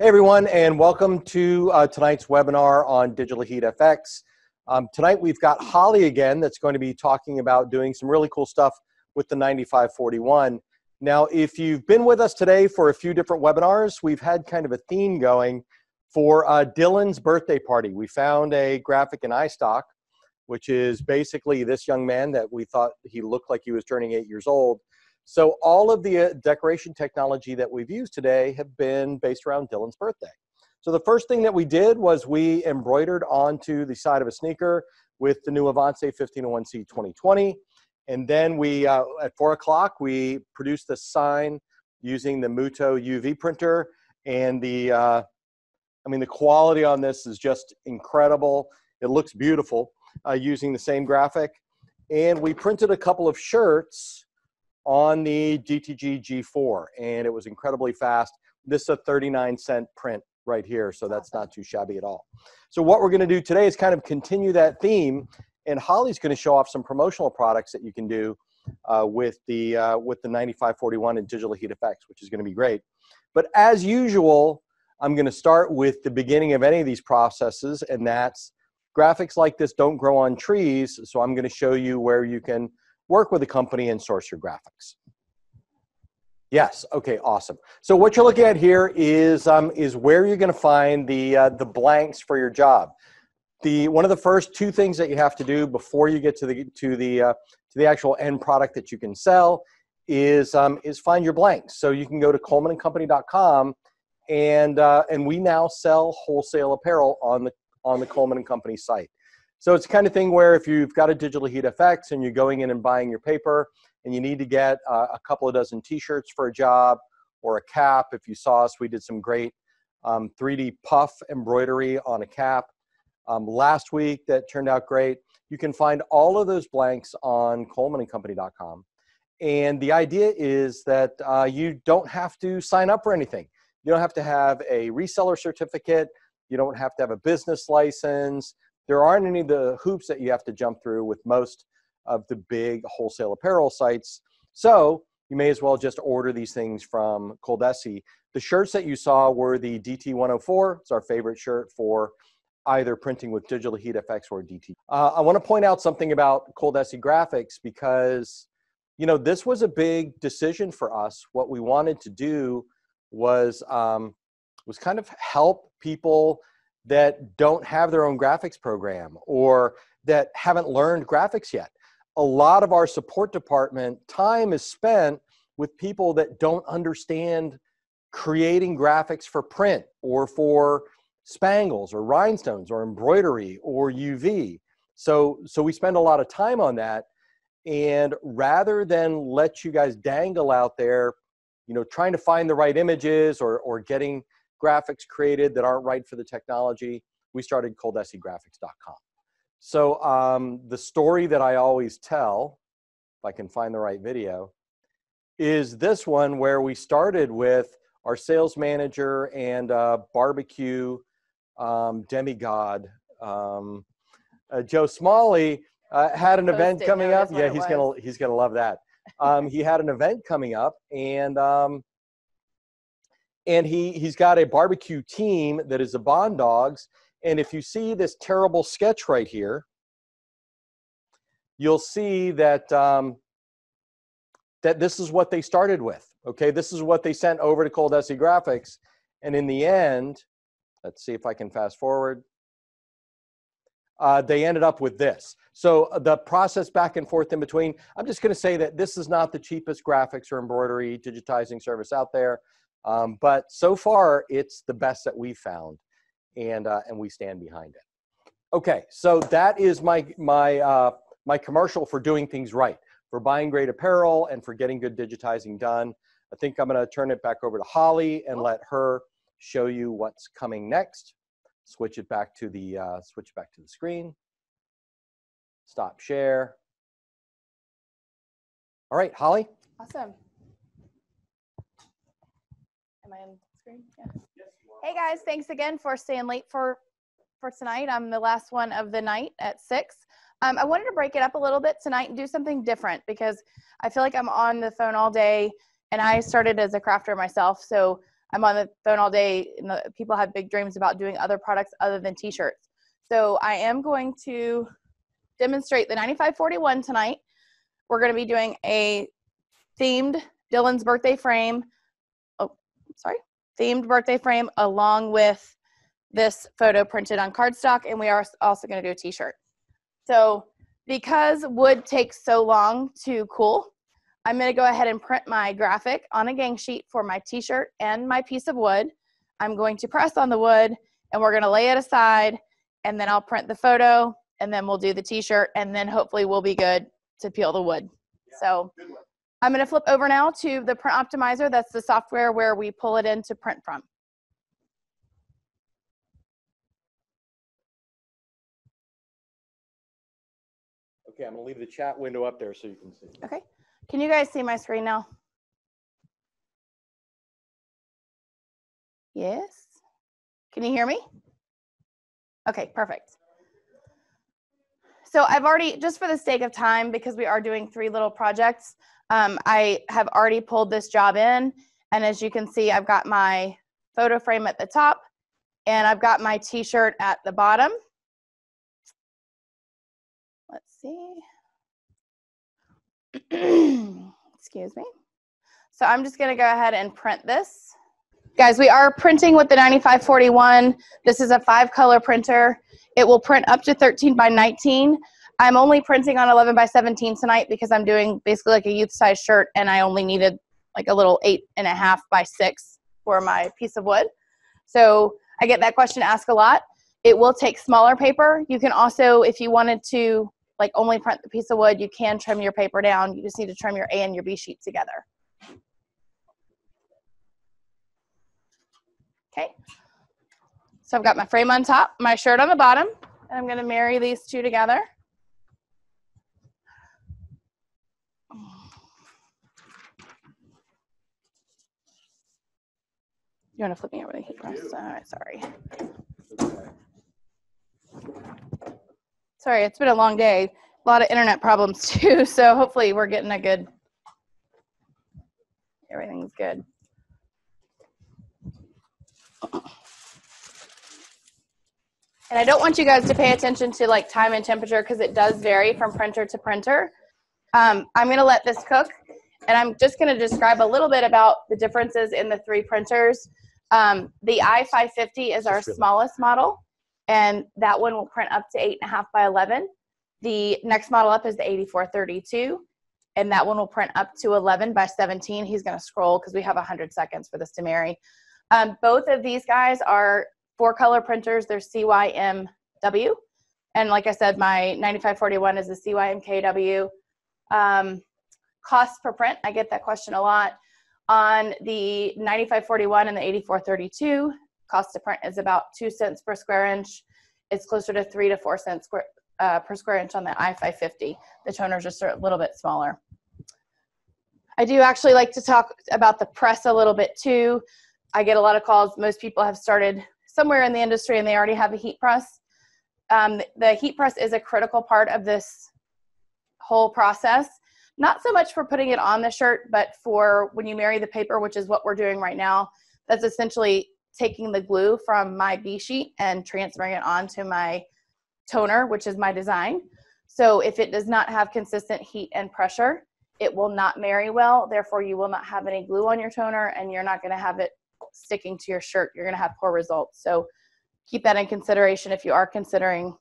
Hey everyone, and welcome to tonight's webinar on Digital Heat FX. Tonight we've got Holly again that's going to be talking about doing some really cool stuff with the 9541. Now, if you've been with us today for a few different webinars, we've had kind of a theme going for Dylan's birthday party. We found a graphic in iStock, which is basically this young man that we thought he looked like he was turning 8 years old. So all of the decoration technology that we've used today have been based around Dylan's birthday. So the first thing that we did was we embroidered onto the side of a sneaker with the new Avance 1501C 2020. And then we, at 4 o'clock, we produced the sign using the Muto UV printer. And the, I mean, the quality on this is just incredible. It looks beautiful using the same graphic. And we printed a couple of shirts on the DTG G4, and it was incredibly fast. This is a 39-cent print right here, so that's not too shabby at all. So what we're gonna do today is kind of continue that theme, and Holly's gonna show off some promotional products that you can do with the 9541 and Digital Heat FX, which is gonna be great. But as usual, I'm gonna start with the beginning of any of these processes, and that's graphics like this don't grow on trees, so I'm gonna show you where you can work with a company and source your graphics. Yes, okay, awesome. So what you're looking at here is where you're gonna find the blanks for your job. One of the first two things that you have to do before you get to the actual end product that you can sell is find your blanks. So you can go to colemanandcompany.com, and we now sell wholesale apparel on the Coleman and Company site. So it's the kind of thing where if you've got a Digital Heat FX and you're going in and buying your paper and you need to get a couple of dozen t-shirts for a job or a cap. If you saw us, we did some great 3D puff embroidery on a cap last week that turned out great. You can find all of those blanks on colemanandcompany.com. And the idea is that you don't have to sign up for anything. You don't have to have a reseller certificate. You don't have to have a business license. There aren't any of the hoops that you have to jump through with most of the big wholesale apparel sites. So you may as well just order these things from ColDesi. The shirts that you saw were the DT-104. It's our favorite shirt for either printing with Digital Heat FX or DT. I want to point out something about ColDesi graphics because, you know, this was a big decision for us. What we wanted to do was kind of help people that don't have their own graphics program or that haven't learned graphics yet. A lot of our support department time is spent with people that don't understand creating graphics for print or for spangles or rhinestones or embroidery or UV. So we spend a lot of time on that, and rather than let you guys dangle out there, you know, trying to find the right images or getting graphics created that aren't right for the technology, we started coldesigraphics.com. So the story that I always tell, if I can find the right video, is this one where we started with our sales manager and barbecue demigod. Joe Smalley had an event coming up. Yeah, he's gonna love that. He had an event coming up, and he's got a barbecue team that is the Bond Dogs. And if you see this terrible sketch right here, you'll see that, that this is what they started with, okay? This is what they sent over to ColDesi Graphics. And in the end, let's see if I can fast forward. They ended up with this. So the process back and forth in between, I'm just gonna say that this is not the cheapest graphics or embroidery digitizing service out there. But so far, it's the best that we've found, and we stand behind it. Okay, so that is my commercial for doing things right, for buying great apparel and for getting good digitizing done. I think I'm going to turn it back over to Holly and let her show you what's coming next. Switch it back to the screen. Stop share. All right, Holly. Awesome. Am I on screen? Yeah. Yes, you are. Hey guys, thanks again for staying late for tonight. I'm the last one of the night at 6. I wanted to break it up a little bit tonight and do something different because I feel like I'm on the phone all day, and I started as a crafter myself, so I'm on the phone all day, and people have big dreams about doing other products other than t-shirts. So I am going to demonstrate the 9541 tonight. We're going to be doing a themed Dylan's birthday frame. Oh, sorry, themed birthday frame along with this photo printed on cardstock, and we are also going to do a t-shirt. So because wood takes so long to cool, I'm going to go ahead and print my graphic on a gang sheet for my t-shirt and my piece of wood. I'm going to press on the wood, and we're going to lay it aside, and then I'll print the photo, and then we'll do the t-shirt, and then hopefully we'll be good to peel the wood. Yeah, so I'm going to flip over now to the Print Optimizer. That's the software where we pull it in to print from. Okay, I'm going to leave the chat window up there so you can see. Okay. Can you guys see my screen now? Yes. Can you hear me? Okay, perfect. So I've already, just for the sake of time, because we are doing three little projects, I have already pulled this job in. And as you can see, I've got my photo frame at the top, and I've got my t-shirt at the bottom. Let's see. Excuse me. So I'm just going to go ahead and print this. Guys, we are printing with the 9541. This is a 5-color printer. It will print up to 13 by 19. I'm only printing on 11 by 17 tonight because I'm doing basically like a youth size shirt, and I only needed like a little 8.5 by 6 for my piece of wood. So I get that question asked a lot. It will take smaller paper. You can also, if you wanted to like only print the piece of wood, you can trim your paper down. You just need to trim your A and your B sheet together. Okay, so I've got my frame on top, my shirt on the bottom, and I'm gonna marry these two together. You wanna flip me over the heat press? All right, sorry. Sorry, it's been a long day. A lot of internet problems too, so hopefully we're getting a good, everything's good. And I don't want you guys to pay attention to like time and temperature because it does vary from printer to printer. I'm going to let this cook, and I'm just going to describe a little bit about the differences in the three printers. The i550 is our smallest model, and that one will print up to 8.5 by 11. The next model up is the 8432, and that one will print up to 11 by 17. He's going to scroll because we have 100 seconds for this to marry. Both of these guys are 4-color printers. They're CYMW. And like I said, my 9541 is a CYMKW. Cost per print, I get that question a lot. On the 9541 and the 8432, cost to print is about 2 cents per square inch. It's closer to 3 to 4 cents per square inch on the i550. The toner's just a little bit smaller. I do actually like to talk about the press a little bit too. I get a lot of calls. Most people have started somewhere in the industry and they already have a heat press. The heat press is a critical part of this whole process. Not so much for putting it on the shirt, but for when you marry the paper, which is what we're doing right now. That's essentially taking the glue from my B sheet and transferring it onto my toner, which is my design. So if it does not have consistent heat and pressure, it will not marry well. Therefore, you will not have any glue on your toner, and you're not going to have it sticking to your shirt. You're going to have poor results. So keep that in consideration if you are considering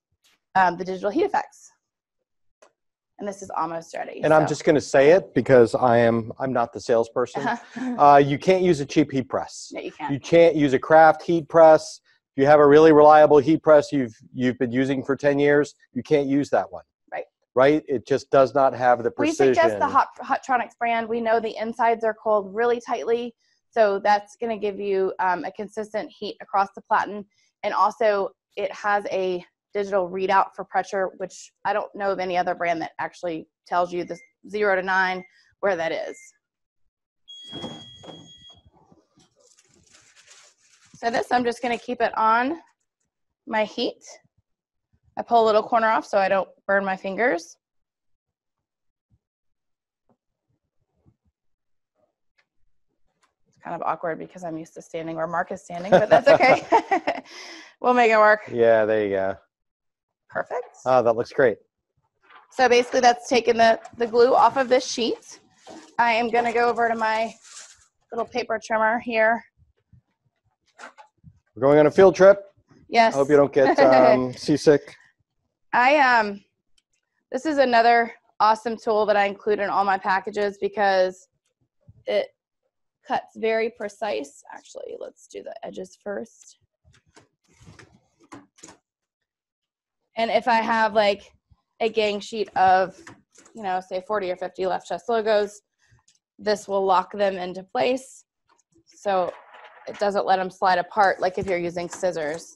the digital heat effects. And this is almost ready. And so. I'm just going to say it because I'm not the salesperson. You can't use a cheap heat press. No, you can't. You can't use a Kraft heat press. If you have a really reliable heat press you've been using for 10 years, you can't use that one. Right. Right? It just does not have the precision. We suggest the Hottronics brand. We know the insides are cooled really tightly. So that's going to give you a consistent heat across the platen. And also it has a digital readout for pressure, which I don't know of any other brand that actually tells you the 0 to 9 where that is. So this, I'm just going to keep it on my heat. I pull a little corner off so I don't burn my fingers. kind of awkward because I'm used to standing where Mark is standing, but that's okay. We'll make it work. Yeah, there you go. Perfect. Oh, that looks great. So basically that's taken the glue off of this sheet. I am going to go over to my little paper trimmer here. We're going on a field trip. Yes. I hope you don't get seasick. This is another awesome tool that I include in all my packages because it cuts very precise. Actually, let's do the edges first. And if I have like a gang sheet of, you know, say 40 or 50 left chest logos, this will lock them into place. So it doesn't let them slide apart like if you're using scissors.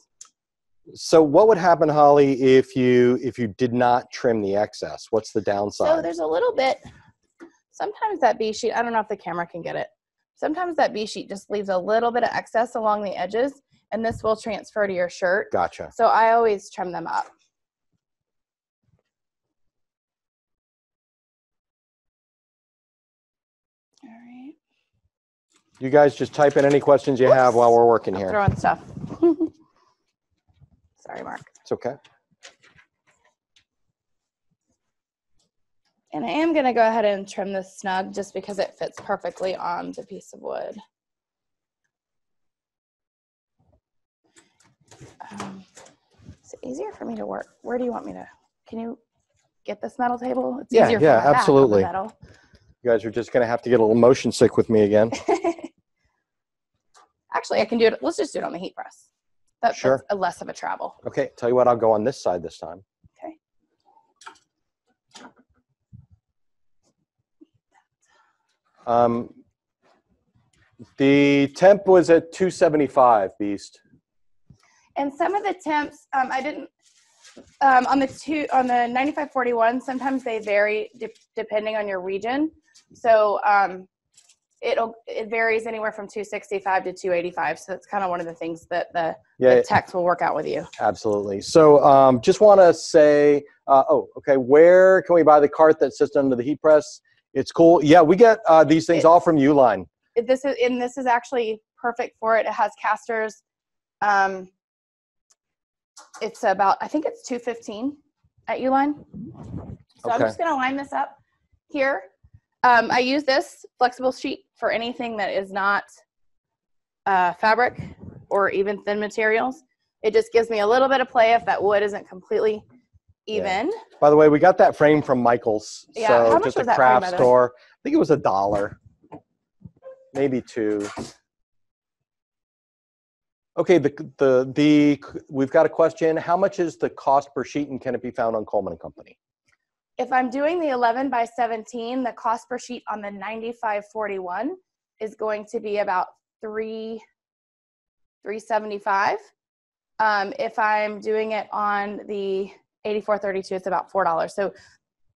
So what would happen, Holly, if you did not trim the excess? What's the downside? So there's a little bit, sometimes that B sheet, I don't know if the camera can get it. Sometimes that B sheet just leaves a little bit of excess along the edges, and this will transfer to your shirt. Gotcha. So I always trim them up. All right. You guys just type in any questions you have while we're working here. Throwing stuff. Sorry, Mark. It's okay. And I am going to go ahead and trim this snug just because it fits perfectly on the piece of wood. It's easier for me to work. Where do you want me to? Can you get this metal table? It's easier for me. Yeah, absolutely. Metal. You guys are just going to have to get a little motion sick with me again. Actually, I can do it. Let's just do it on the heat press. That's sure. Less of a travel. Okay, tell you what, I'll go on this side this time. Okay. The temp was at 275, Beast. And some of the temps, I didn't, on the 9541, sometimes they vary depending on your region. So it varies anywhere from 265 to 285. So that's kind of one of the things that the text will work out with you. Absolutely. So just want to say, where can we buy the cart that sits under the heat press? It's cool. Yeah, we get these things all from Uline. This is actually perfect for it. It has casters. It's about, I think it's 215 at Uline. So okay. I'm just going to line this up here. I use this flexible sheet for anything that is not fabric or even thin materials. It just gives me a little bit of play if that wood isn't completely even. Yeah. By the way, we got that frame from Michael's. Yeah. So how much just was a craft that store. I think it was $1, maybe $2. Okay, we've got a question. How much is the cost per sheet, and can it be found on Coleman & Company? If I'm doing the 11 by 17, the cost per sheet on the 9541 is going to be about $375. If I'm doing it on the 8432, it's about $4. So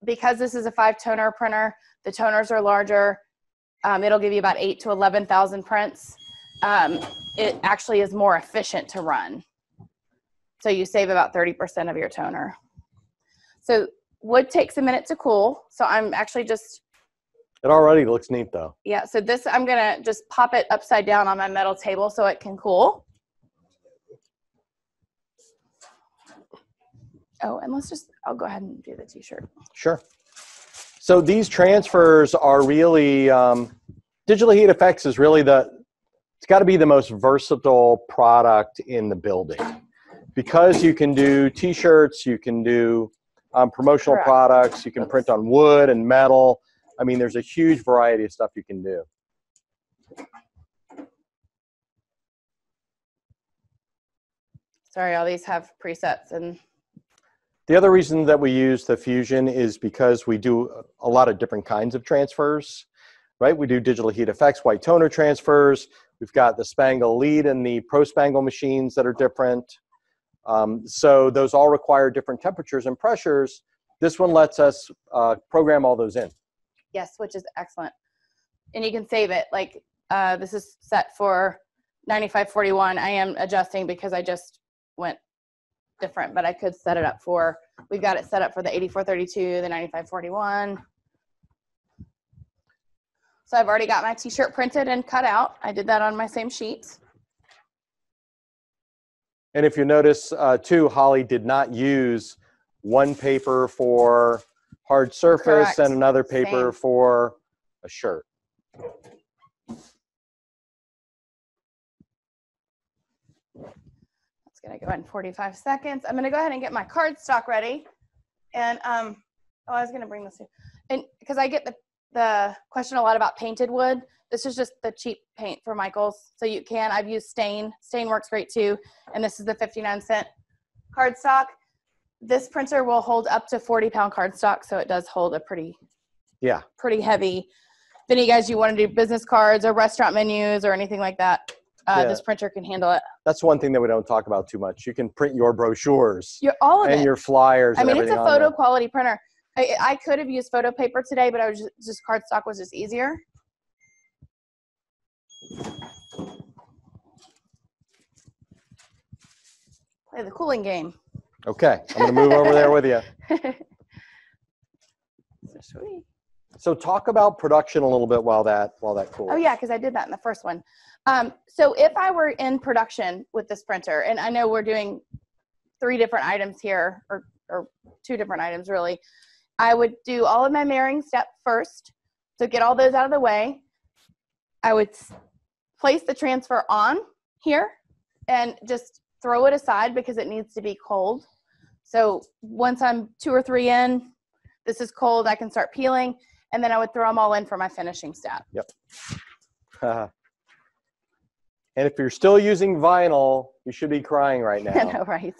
because this is a 5-toner printer, the toners are larger. It'll give you about 8,000 to 11,000 prints. It actually is more efficient to run. So you save about 30% of your toner. So wood takes a minute to cool. So I'm actually just. It already looks neat though. Yeah. So this, I'm going to just pop it upside down on my metal table so it can cool. Oh, and I'll go ahead and do the t-shirt. Sure. So these transfers are really, Digital Heat FX is really it's got to be the most versatile product in the building because you can do t-shirts, you can do promotional products, you can print on wood and metal. I mean, there's a huge variety of stuff you can do. Sorry, all these have presets. And the other reason that we use the Fusion is because we do a lot of different kinds of transfers, right? We do Digital Heat FX, white toner transfers. We've got the Spangle lead and the Pro Spangle machines that are different. So those all require different temperatures and pressures. This one lets us program all those in. Yes, which is excellent. And you can save it. Like this is set for 9541. I am adjusting because I just went different, but I could set it up for, we've got it set up for the 8432, the 9541. So I've already got my t-shirt printed and cut out. I did that on my same sheets. And if you notice too, Holly did not use one paper for hard surface and another paper for a shirt. That's gonna go in 45 seconds. I'm gonna go ahead and get my cardstock ready. And oh, I was gonna bring this in. And because I get the question a lot about painted wood. This is just the cheap paint for Michael's. So you can, I've used stain. Stain works great too. And this is the 59-cent cardstock. This printer will hold up to 40-pound cardstock, so it does hold a pretty heavy. If any guys you want to do business cards or restaurant menus or anything like that, this printer can handle it. That's one thing that we don't talk about too much. You can print your brochures, your flyers. I mean, it's a photo quality printer. I could have used photo paper today, but I was just cardstock was just easier. Play the cooling game. Okay, I'm gonna move over there with you. So sweet. So talk about production a little bit while that cools. Oh yeah, because I did that in the first one. So if I were in production with this printer, and I know we're doing three different items here, or two different items really, I would do all of my marrying step first. So get all those out of the way. I would place the transfer on here and just throw it aside because it needs to be cold. So once I'm two or three in, this is cold, I can start peeling, and then I would throw them all in for my finishing step. Yep. And if you're still using vinyl, you should be crying right now. I know, right?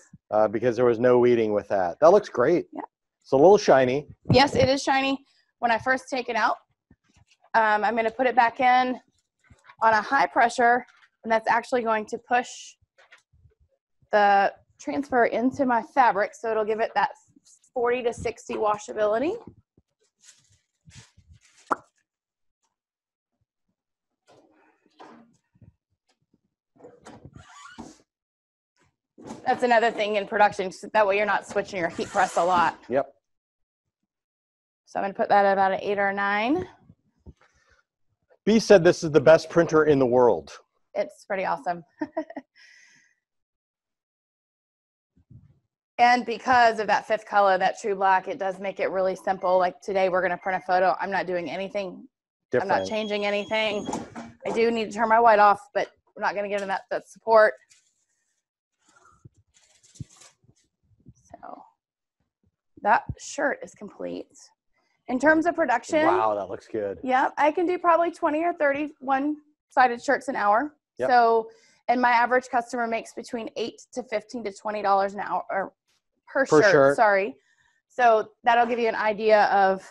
Because there was no weeding with that. That looks great. Yeah. It's a little shiny. Yes, it is shiny. When I first take it out, I'm going to put it back in on a high pressure, and that's actually going to push the transfer into my fabric, so it'll give it that 40 to 60 washability. That's another thing in production, so that way you're not switching your heat press a lot. Yep. So I'm going to put that at about an 8 or 9. B said this is the best printer in the world. It's pretty awesome. And because of that fifth color, that true black, it does make it really simple. Like today, we're going to print a photo. I'm not doing anything different. I'm not changing anything. I do need to turn my white off, but we're not going to give them that support. So that shirt is complete. In terms of production. Wow, that looks good. Yeah, I can do probably 20 or 30 one-sided shirts an hour. Yep. So, and my average customer makes between $8 to $15 to $20 an hour or per shirt. Sorry. So that'll give you an idea of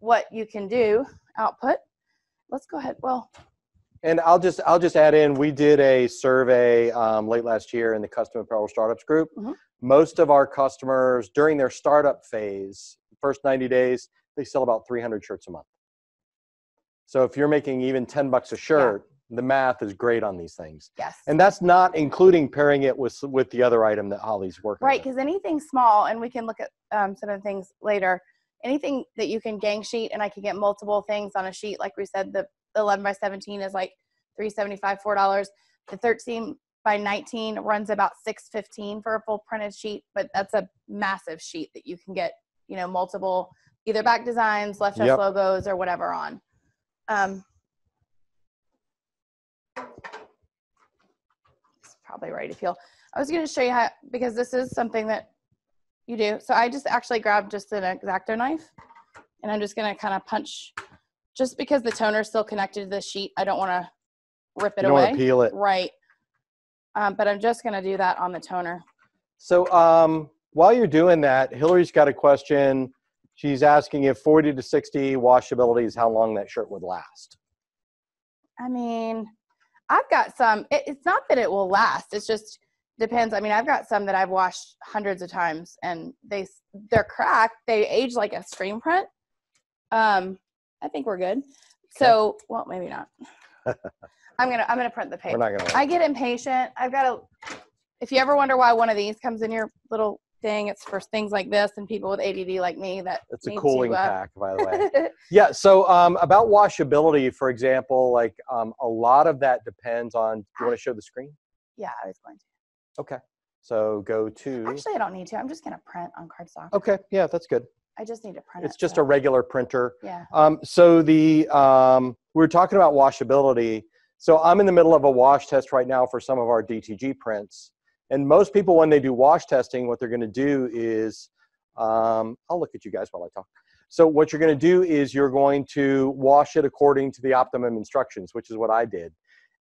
what you can do output. Let's go ahead. Well, and I'll just add in, we did a survey late last year in the Custom Apparel Startups group. Mm-hmm. Most of our customers during their startup phase, first 90 days, they sell about 300 shirts a month. So if you're making even 10 bucks a shirt, the math is great on these things. Yes. And that's not including pairing it with the other item that Holly's working on. Right, because anything small, and we can look at some of the things later, anything that you can gang sheet, and I can get multiple things on a sheet. Like we said, the 11 by 17 is like $3.75, $4. The 13 by 19 runs about $6.15 for a full printed sheet, but that's a massive sheet that you can get, you know, multiple either back designs, left chest logos, or whatever on. It's probably ready to peel. I was going to show you how, because this is something that you do. So I just actually grabbed just an X-Acto knife, and I'm just going to kind of punch, just because the toner is still connected to the sheet. I don't want to rip it away. You don't want to peel it. Right. But I'm just going to do that on the toner. So while you're doing that, Hillary's got a question. She's asking if 40 to 60 washability is how long that shirt would last. I mean, I've got some, it's not that it will last. It's just depends. I mean, I've got some that I've washed hundreds of times, and they're cracked. They age like a screen print. I think we're good. Okay. So, well, maybe not. I'm gonna print the paper. I get impatient. If you ever wonder why one of these comes in your little thing. It's for things like this and people with ADD like me that it's a cooling pack, by the way. Yeah, so about washability, for example, like a lot of that depends on, do you want to show the screen? Yeah, I was going to. Okay, so go to. Actually, I don't need to. I'm just going to print on cardstock. Okay, yeah, that's good. I just need to print it. It's just a regular printer. Yeah. So the, we were talking about washability. So I'm in the middle of a wash test right now for some of our DTG prints. And most people, when they do wash testing, what they're going to do is, I'll look at you guys while I talk. So what you're going to do is you're going to wash it according to the optimum instructions, which is what I did.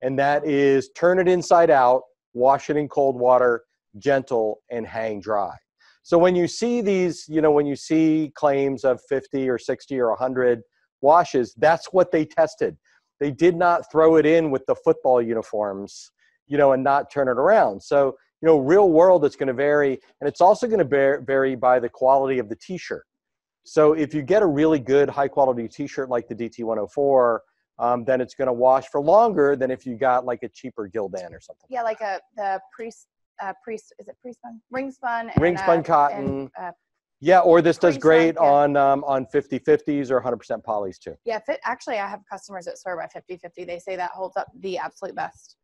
And that is turn it inside out, wash it in cold water, gentle, and hang dry. So when you see these, you know, when you see claims of 50 or 60 or 100 washes, that's what they tested. They did not throw it in with the football uniforms, you know, and not turn it around. So, you know, real world, it's going to vary. And it's also going to vary by the quality of the t-shirt. So if you get a really good high quality t-shirt like the DT-104, then it's going to wash for longer than if you got like a cheaper Gildan or something. Yeah, like the is it pre-spun? Ring spun cotton. And, yeah, or this does great on 50/50s or 100% polys too. Yeah, actually I have customers that swear by 50/50. They say that holds up the absolute best.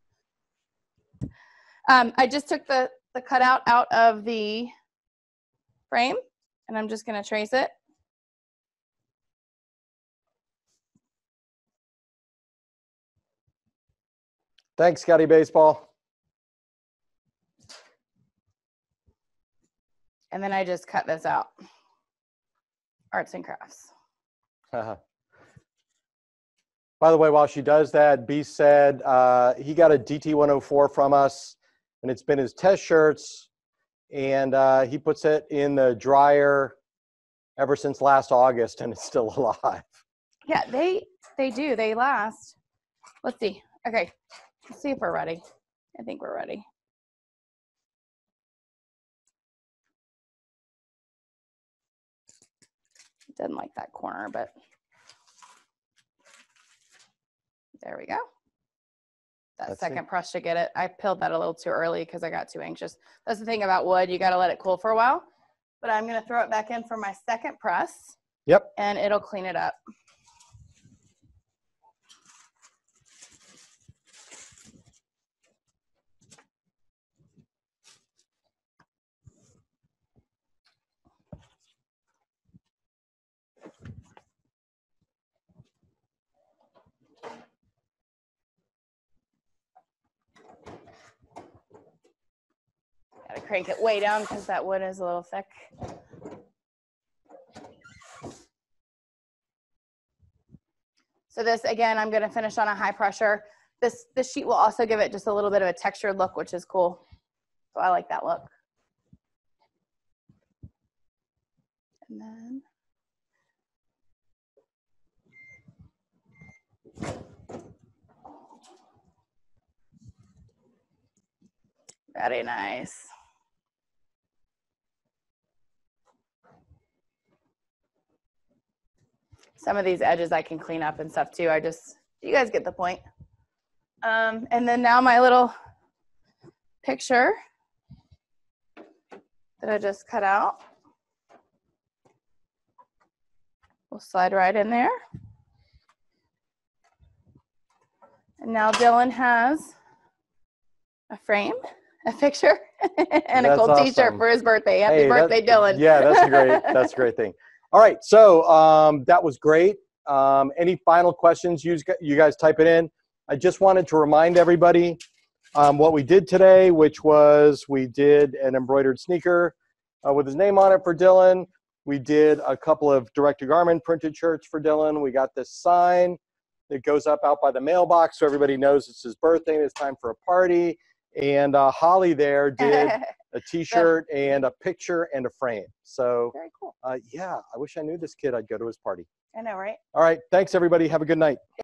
I just took the cutout out of the frame and I'm just going to trace it. Thanks, Scotty Baseball. And then I just cut this out. Arts and crafts. By the way, while she does that, B said he got a DT-104 from us. And it's been his test shirts, and he puts it in the dryer ever since last August, and it's still alive. Yeah, they do. They last. Let's see. Okay, let's see if we're ready. I think we're ready. Didn't like that corner, but there we go. That second press to get it. I peeled that a little too early because I got too anxious. That's the thing about wood. You got to let it cool for a while. But I'm going to throw it back in for my second press. Yep. And it'll clean it up. Crank it way down because that wood is a little thick. So this, again, I'm going to finish on a high pressure. This sheet will also give it just a little bit of a textured look, which is cool. So I like that look. And then very nice. Some of these edges I can clean up and stuff too. I just, you guys get the point. And then now my little picture that I just cut out will slide right in there. And now Dylan has a frame, a picture, and a cool t-shirt for his birthday. Happy birthday, Dylan. Yeah, that's a great thing. All right, so that was great. Any final questions, you guys type it in. I just wanted to remind everybody what we did today, which was we did an embroidered sneaker with his name on it for Dylan. We did a couple of direct-to-garment printed shirts for Dylan. We got this sign that goes up out by the mailbox so everybody knows it's his birthday and it's time for a party. And Holly there did a t-shirt and a picture and a frame. So very cool. Yeah, I wish I knew this kid. I'd go to his party. I know, right? All right. Thanks, everybody. Have a good night.